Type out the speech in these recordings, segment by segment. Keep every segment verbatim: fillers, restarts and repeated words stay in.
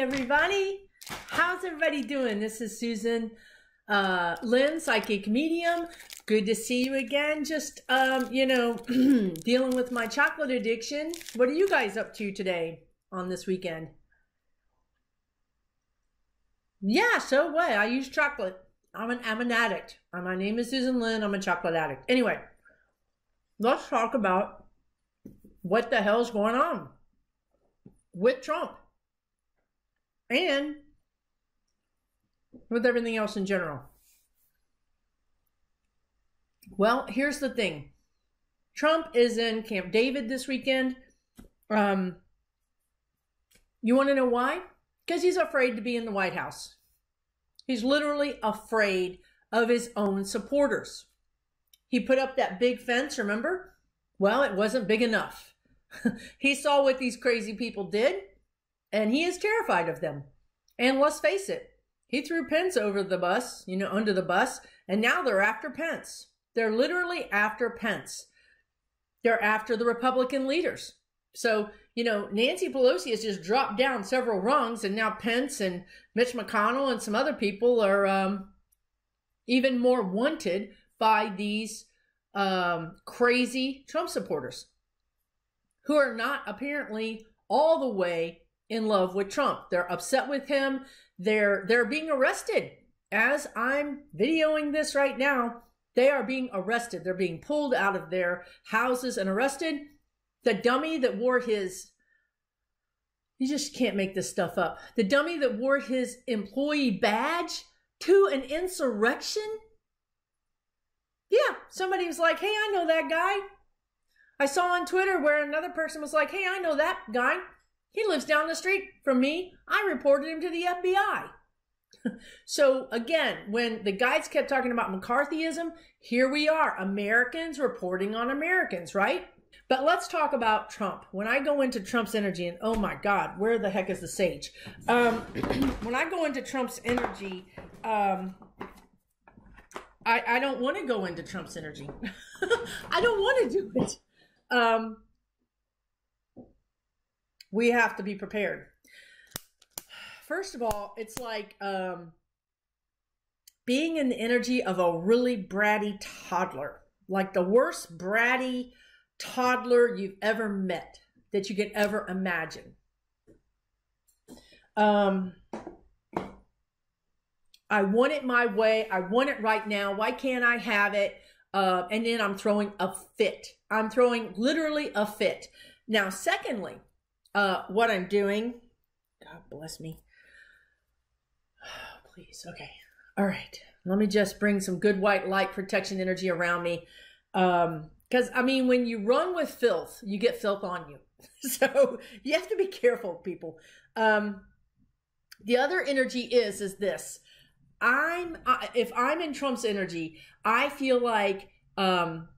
everybody. How's everybody doing? This is Susan uh, Lynn, psychic medium. Good to see you again. Just, um, you know, dealing with my chocolate addiction. What are you guys up to today on this weekend? Yeah, so what? I use chocolate. I'm an, I'm an addict. My name is Susan Lynn. I'm a chocolate addict. Anyway, let's talk about what the hell's going on with Trump and with everything else in general. Well, here's the thing. Trump is in Camp David this weekend. Um, you want to know why? Because he's afraid to be in the White House. He's literally afraid of his own supporters. He put up that big fence, remember? Well, it wasn't big enough. He saw what these crazy people did, and he is terrified of them. And let's face it, he threw Pence over the bus, you know, under the bus, and now they're after Pence. They're literally after Pence. They're after the Republican leaders. So, you know, Nancy Pelosi has just dropped down several rungs, and now Pence and Mitch McConnell and some other people are um, even more wanted by these um, crazy Trump supporters who are not apparently all the way in love with Trump. They're upset with him. They're, they're being arrested. As I'm videoing this right now, they are being arrested. They're being pulled out of their houses and arrested. The dummy that wore his, you just can't make this stuff up. The dummy that wore his employee badge to an insurrection? Yeah, somebody was like, hey, I know that guy. I saw on Twitter where another person was like, hey, I know that guy. He lives down the street from me. I reported him to the F B I. So again, when the guides kept talking about McCarthyism, here we are, Americans reporting on Americans, right? But let's talk about Trump. When I go into Trump's energy, and oh my God, where the heck is the sage? Um, when I go into Trump's energy, um, I, I don't want to go into Trump's energy. I don't want to do it. Um, we have to be prepared. First of all, it's like um, being in the energy of a really bratty toddler, like the worst bratty toddler you've ever met that you could ever imagine. Um, I want it my way. I want it right now. Why can't I have it? Uh, and then I'm throwing a fit. I'm throwing literally a fit. Now, secondly, uh, what I'm doing, God bless me. Oh, please. Okay. All right. Let me just bring some good white light protection energy around me. Um, Because, I mean, when you run with filth, you get filth on you. So you have to be careful, people. Um, the other energy is, is this. I'm, I, if I'm in Trump's energy, I feel like um,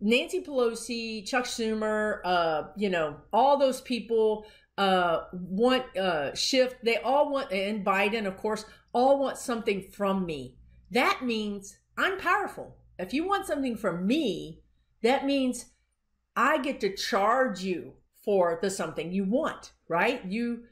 Nancy Pelosi, Chuck Schumer, uh, you know, all those people uh, want uh, shift. They all want, and Biden, of course, all want something from me. That means I'm powerful. If you want something from me, that means I get to charge you for the something you want, right? You,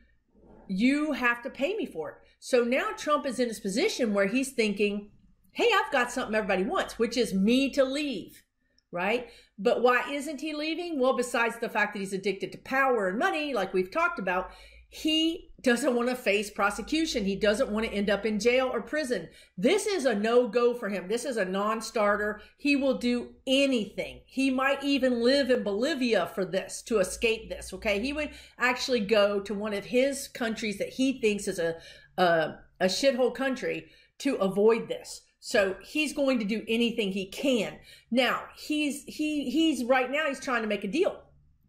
you have to pay me for it. So now Trump is in his position where he's thinking, hey, I've got something everybody wants, which is me to leave, right? But why isn't he leaving? Well, besides the fact that he's addicted to power and money, like we've talked about, he doesn't want to face prosecution. He doesn't want to end up in jail or prison. This is a no-go for him. This is a non-starter. He will do anything. He might even live in Bolivia for this, to escape this, okay? He would actually go to one of his countries that he thinks is a, a, a shithole country to avoid this. So he's going to do anything he can. Now, he's, he, he's right now, he's trying to make a deal.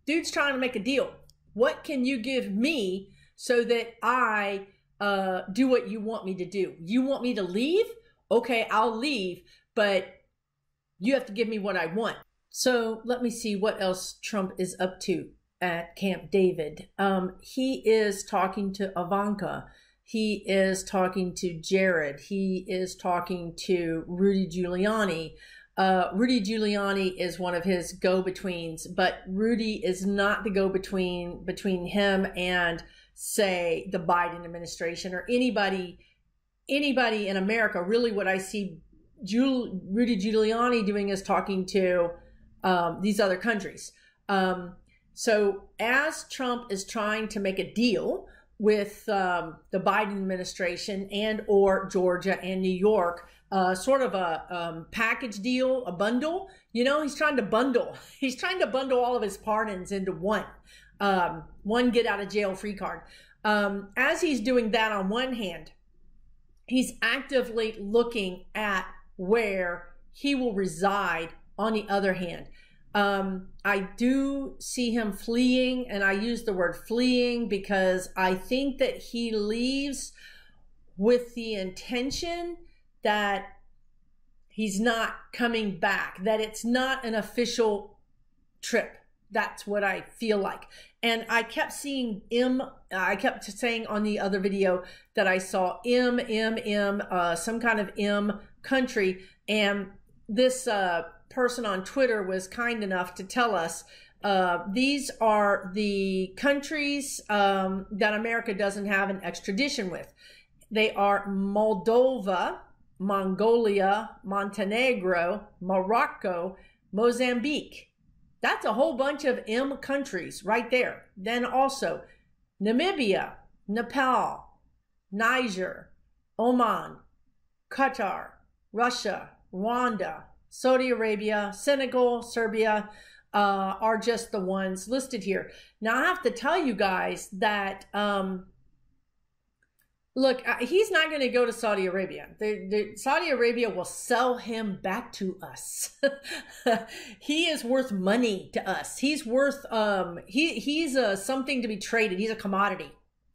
Dude's trying to make a deal. What can you give me so that I uh, do what you want me to do? You want me to leave? Okay, I'll leave, but you have to give me what I want. So let me see what else Trump is up to at Camp David. Um, he is talking to Ivanka. He is talking to Jared. He is talking to Rudy Giuliani. Uh, Rudy Giuliani is one of his go-betweens, but Rudy is not the go-between between him and say the Biden administration or anybody anybody in America. Really what I see Giul- Rudy Giuliani doing is talking to um, these other countries. Um, so as Trump is trying to make a deal with um, the Biden administration and or Georgia and New York, uh, sort of a um, package deal, a bundle, you know, he's trying to bundle. He's trying to bundle all of his pardons into one, um, one get out of jail free card. Um, as he's doing that on one hand, he's actively looking at where he will reside on the other hand. Um, I do see him fleeing, and I use the word fleeing because I think that he leaves with the intention that he's not coming back, that it's not an official trip. That's what I feel like. And I kept seeing M, I kept saying on the other video that I saw M, M, M, uh, some kind of M country. And this, uh, person on Twitter was kind enough to tell us uh, these are the countries um, that America doesn't have an extradition with. They are Moldova, Mongolia, Montenegro, Morocco, Mozambique. That's a whole bunch of M countries right there. Then also Namibia, Nepal, Niger, Oman, Qatar, Russia, Rwanda, Saudi Arabia, Senegal, Serbia uh, are just the ones listed here. Now, I have to tell you guys that, um, look, he's not going to go to Saudi Arabia. The, the, Saudi Arabia will sell him back to us. He is worth money to us. He's worth, um, he, he's a, something to be traded. He's a commodity.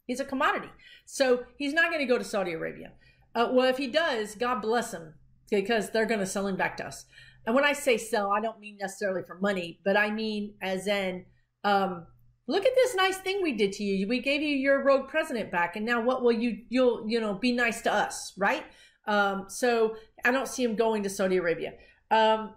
He's a commodity. So he's not going to go to Saudi Arabia. Uh, well, if he does, God bless him, because they're going to sell him back to us. And when I say sell, I don't mean necessarily for money, but I mean as in, um, look at this nice thing we did to you. We gave you your rogue president back, and now what will you, you'll, you know, be nice to us, right? Um, so I don't see him going to Saudi Arabia. Um,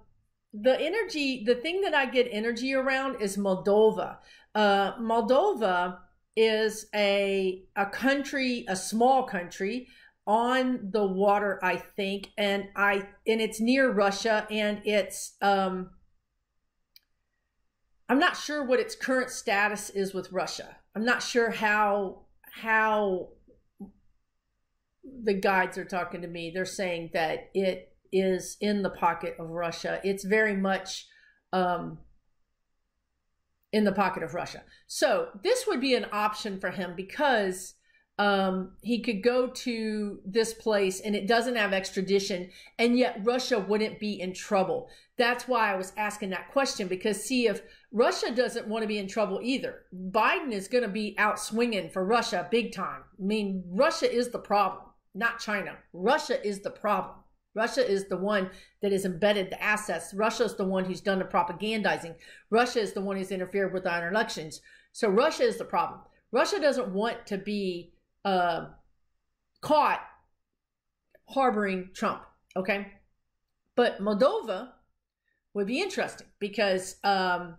the energy, the thing that I get energy around is Moldova. Uh, Moldova is a, a country, a small country, on the water, I think, and I and it's near Russia, and it's um I'm not sure what its current status is with Russia. I'm not sure how how the guides are talking to me. They're saying that it is in the pocket of Russia. It's very much um in the pocket of Russia. So this would be an option for him, because Um, he could go to this place and it doesn't have extradition, and yet Russia wouldn't be in trouble. That's why I was asking that question, because see, if Russia doesn't want to be in trouble either, Biden is going to be out swinging for Russia big time. I mean, Russia is the problem, not China. Russia is the problem. Russia is the one that has embedded the assets. Russia is the one who's done the propagandizing. Russia is the one who's interfered with our elections. So Russia is the problem. Russia doesn't want to be Uh, caught harboring Trump, okay? But Moldova would be interesting, because um,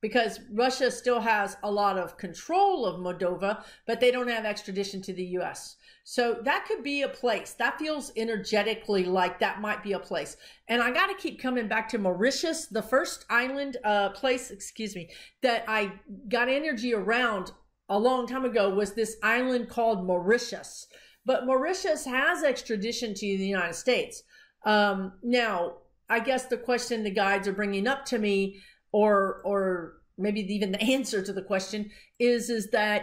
because Russia still has a lot of control of Moldova, but they don't have extradition to the U S. So that could be a place. That feels energetically like that might be a place. And I got to keep coming back to Mauritius, the first island uh, place, excuse me, that I got energy around a long time ago was this island called Mauritius. But Mauritius has extradition to the United States. Um, now, I guess the question the guides are bringing up to me, or or maybe even the answer to the question, is, is that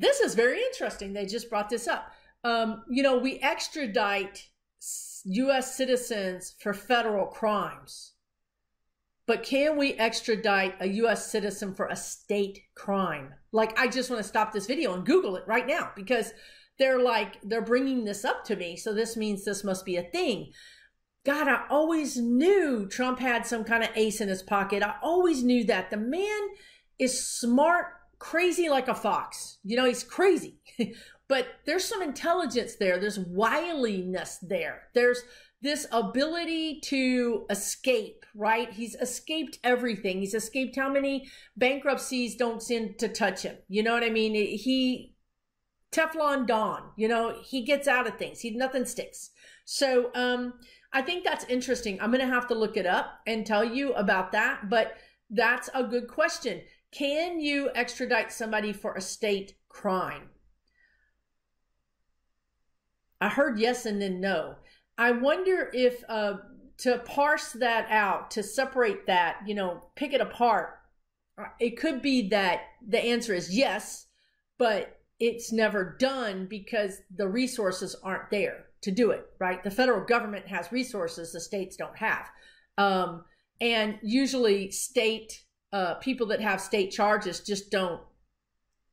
this is very interesting. They just brought this up. Um, you know, we extradite U S citizens for federal crimes. But can we extradite a U S citizen for a state crime? Like, I just want to stop this video and Google it right now, because they're like, they're bringing this up to me. So this means this must be a thing. God, I always knew Trump had some kind of ace in his pocket. I always knew that. The man is smart, crazy like a fox. You know, he's crazy. But there's some intelligence there. There's wiliness there. There's this ability to escape, right? He's escaped everything. He's escaped how many bankruptcies don't seem to touch him. You know what I mean? He, Teflon Don, you know, he gets out of things. He, nothing sticks. So um, I think that's interesting. I'm going to have to look it up and tell you about that. But that's a good question. Can you extradite somebody for a state crime? I heard yes and then no. I wonder if uh, to parse that out, to separate that, you know, pick it apart, it could be that the answer is yes, but it's never done because the resources aren't there to do it, right? The federal government has resources the states don't have. Um, and usually state uh, people that have state charges just don't,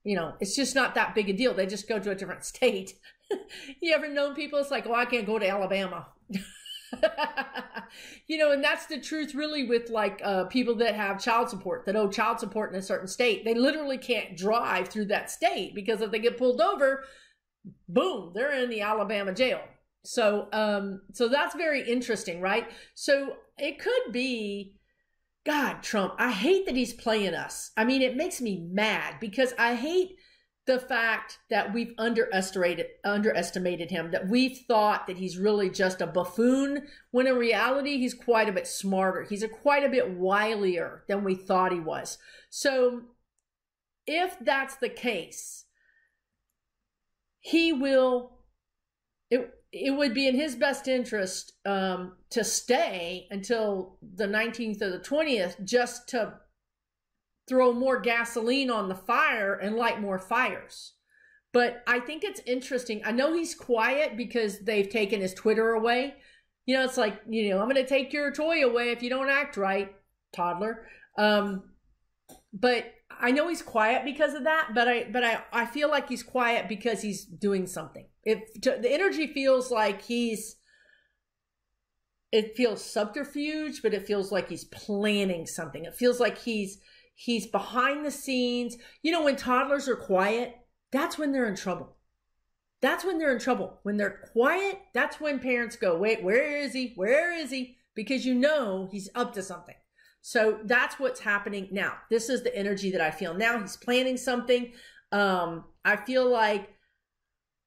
you know, it's just not that big a deal. They just go to a different state. You ever known people? It's like, oh, I can't go to Alabama. You know, and that's the truth really with like uh, people that have child support, that owe child support in a certain state. They literally can't drive through that state because if they get pulled over, boom, they're in the Alabama jail. So, um, so that's very interesting, right? So it could be, God, Trump, I hate that he's playing us. I mean, it makes me mad because I hate the fact that we've underestimated underestimated him, that we've thought that he's really just a buffoon, when in reality, he's quite a bit smarter. He's a quite a bit wilier than we thought he was. So if that's the case, he will, it, it would be in his best interest um, to stay until the nineteenth or the twentieth just to throw more gasoline on the fire and light more fires. But I think it's interesting. I know he's quiet because they've taken his Twitter away. You know, it's like, you know, I'm going to take your toy away if you don't act right, toddler. Um, but I know he's quiet because of that, but I, but I, I feel like he's quiet because he's doing something. If the energy feels like he's, it feels subterfuge, but it feels like he's planning something. It feels like he's, He's behind the scenes. You know, when toddlers are quiet, that's when they're in trouble. That's when they're in trouble. When they're quiet, that's when parents go, wait, where is he? Where is he? Because you know he's up to something. So that's what's happening now. This is the energy that I feel now. He's planning something. Um, I feel like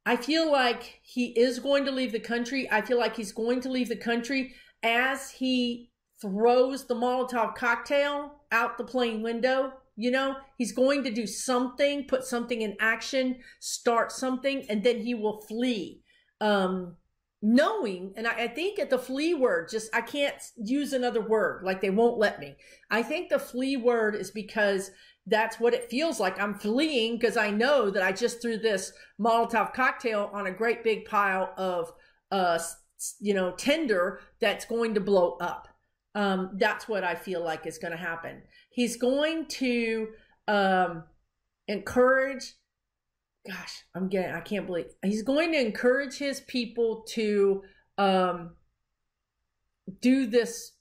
I feel like he is going to leave the country. I feel like he's going to leave the country as he throws the Molotov cocktail out the plane window. You know, he's going to do something, put something in action, start something, and then he will flee. Um, knowing, and I, I think at the flee word, just, I can't use another word, like they won't let me. I think the flee word is because that's what it feels like. I'm fleeing because I know that I just threw this Molotov cocktail on a great big pile of, uh, you know, tinder that's going to blow up. Um, that's what I feel like is going to happen. He's going to um, encourage, gosh, I'm getting, I can't believe, he's going to encourage his people to um, do this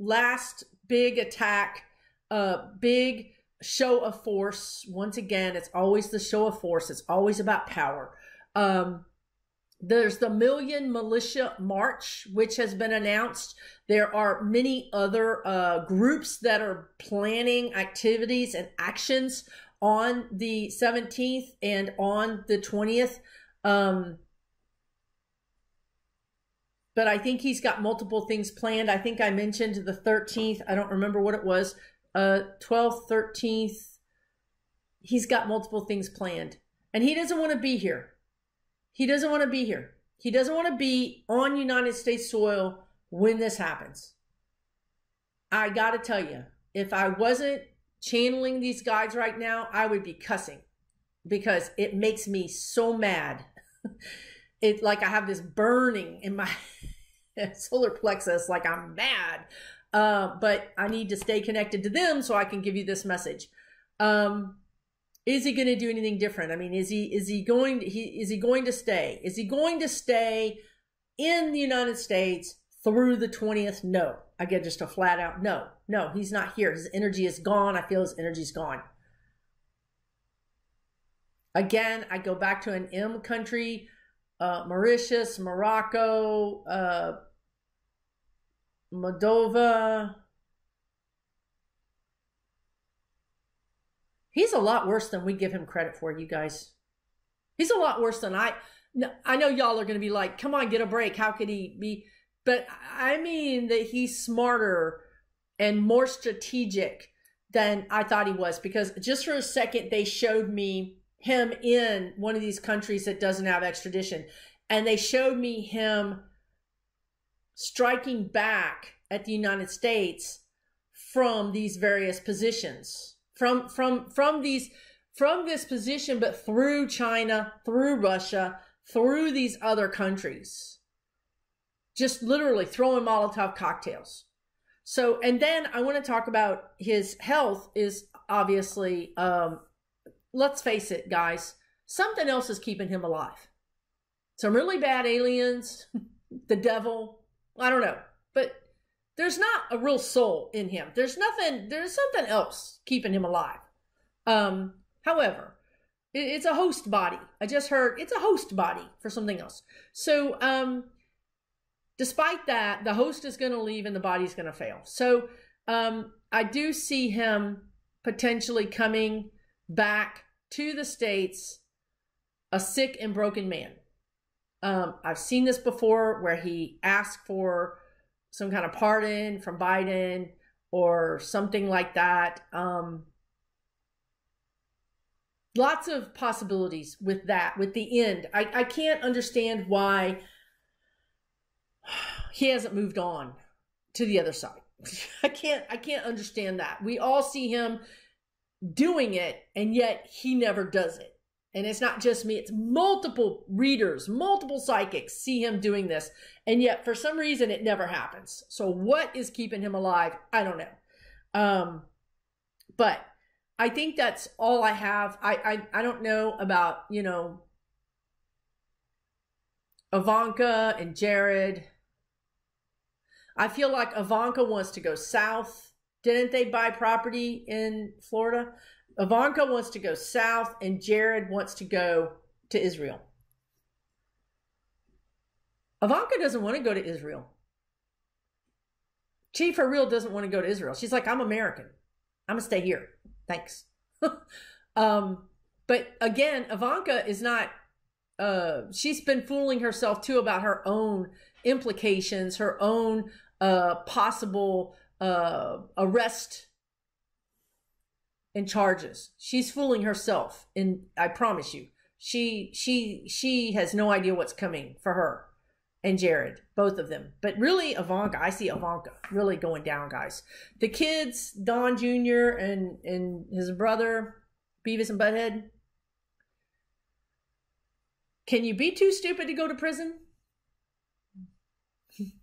last big attack, uh, big show of force. Once again, it's always the show of force. It's always about power. Um, There's the Million Militia March, which has been announced. There are many other uh, groups that are planning activities and actions on the seventeenth and on the twentieth. Um, but I think he's got multiple things planned. I think I mentioned the thirteenth. I don't remember what it was. Uh, twelfth, thirteenth. He's got multiple things planned. And he doesn't want to be here. He doesn't want to be here. He doesn't want to be on United States soil when this happens. I got to tell you, if I wasn't channeling these guides right now, I would be cussing because it makes me so mad. It's like I have this burning in my solar plexus, like I'm mad. Uh, but I need to stay connected to them so I can give you this message. Um, Is he going to do anything different? I mean, is he, is he going, he, is he going to stay? Is he going to stay in the United States through the twentieth? No, I get just a flat out. No, no, he's not here. His energy is gone. I feel his energy is gone. Again, I go back to an M country, uh, Mauritius, Morocco, uh, Moldova. He's a lot worse than we give him credit for, you guys. He's a lot worse than I. I know y'all are going to be like, come on, get a break. How could he be? But I mean that he's smarter and more strategic than I thought he was, because just for a second, they showed me him in one of these countries that doesn't have extradition. And they showed me him striking back at the United States from these various positions, from, from, from these, from this position, but through China, through Russia, through these other countries, just literally throwing Molotov cocktails. So, and then I want to talk about his health is obviously, um, let's face it, guys, something else is keeping him alive. Some really bad aliens, the devil, I don't know, but there's not a real soul in him. There's nothing, there's something else keeping him alive. Um, however, it, it's a host body. I just heard it's a host body for something else. So, um, despite that, the host is going to leave and the body's going to fail. So um, I do see him potentially coming back to the States, a sick and broken man. Um, I've seen this before where he asked for some kind of pardon from Biden or something like that. Um, lots of possibilities with that, with the end. I, I can't understand why he hasn't moved on to the other side. I can't, I can't understand that. We all see him doing it, and yet he never does it. And it's not just me, it's multiple readers, multiple psychics see him doing this. And yet for some reason it never happens. So what is keeping him alive? I don't know. Um, but I think that's all I have. I, I, I don't know about, you know, Ivanka and Jared. I feel like Ivanka wants to go south. Didn't they buy property in Florida? Ivanka wants to go south and Jared wants to go to Israel. Ivanka doesn't want to go to Israel. She for real doesn't want to go to Israel. She's like, I'm American. I'm gonna stay here. Thanks. um, but again, Ivanka is not, uh, she's been fooling herself too about her own implications, her own uh, possible uh, arrest and charges. She's fooling herself, and I promise you, she she she has no idea what's coming for her and Jared, both of them. But really, Ivanka, I see Ivanka really going down, guys. The kids, Don Junior and and his brother, Beavis and Butthead. Can you be too stupid to go to prison?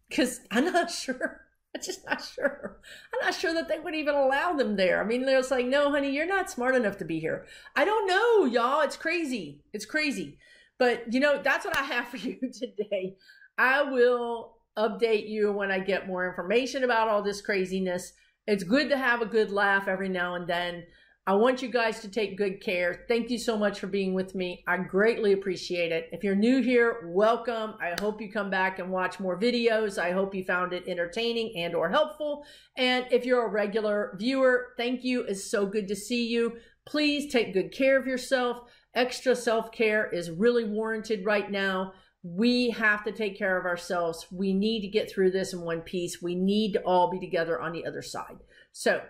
Because I'm not sure. I'm just not sure. I'm not sure that they would even allow them there. I mean, they're just like, no, honey, you're not smart enough to be here. I don't know, y'all. It's crazy. It's crazy. But, you know, that's what I have for you today. I will update you when I get more information about all this craziness. It's good to have a good laugh every now and then. I want you guys to take good care. Thank you so much for being with me. I greatly appreciate it. If you're new here, welcome. I hope you come back and watch more videos. I hope you found it entertaining and or helpful. And if you're a regular viewer, thank you. It's so good to see you. Please take good care of yourself. Extra self-care is really warranted right now. We have to take care of ourselves. We need to get through this in one piece. We need to all be together on the other side. So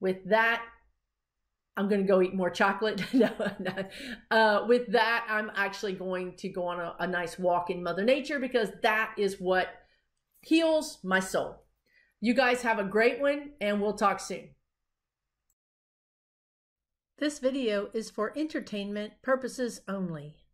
with that, I'm going to go eat more chocolate. no, no. Uh, with that, I'm actually going to go on a, a nice walk in Mother Nature, because that is what heals my soul. You guys have a great one, and we'll talk soon. This video is for entertainment purposes only.